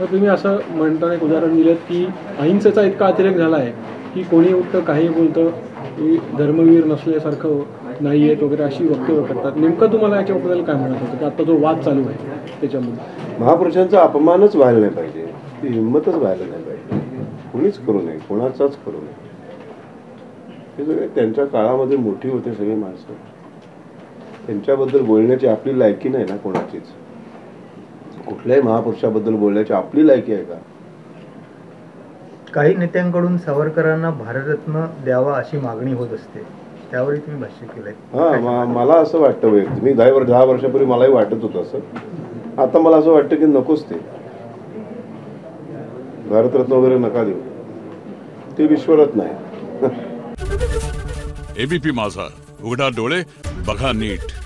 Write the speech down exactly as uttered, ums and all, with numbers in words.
तर तुम्ही असं म्हणताना एक उदाहरण दिलं की अहिंसेचा इतका अतिरेक झाला आहे की कोणी उठतं काही बोलतं की धर्मवीर नसल्यासारखं नाही आहेत वगैरे अशी वक्तव्य करतात. नेमकं तुम्हाला याच्याबद्दल काय म्हणत होतं की आत्ता जो वाद चालू आहे त्याच्यामध्ये महापुरुषांचा अपमानच व्हायला नाही पाहिजे, ती हिंमतच व्हायला नाही पाहिजे, कोणीच करू नये, कोणाचाच करू नये. हे सगळे त्यांच्या काळामध्ये मोठी होते सगळी माणसं, त्यांच्याबद्दल बोलण्याची आपली लायकी नाही ना कोणाचीच. कुठल्याही महापुरुषाबद्दल बोलण्याची आपली लायकी आहे का? काही नेत्यांकडून सावरकरांना भारतरत्न द्यावा अशी मागणी होत असते, त्यावर तुम्ही भाष्य केलंय. हां, मला असं वाटतं वैयक्तिक, मी दहा दहा वर्षापूर्वी मलाही वाटत होतं असं, आता मला असं वाटतं की नकोच ते भारतरत्न वगैरे नका देऊ, ते विश्वरत्न आहे. एबीपी माझा, उघडा डोळे बघा नीट.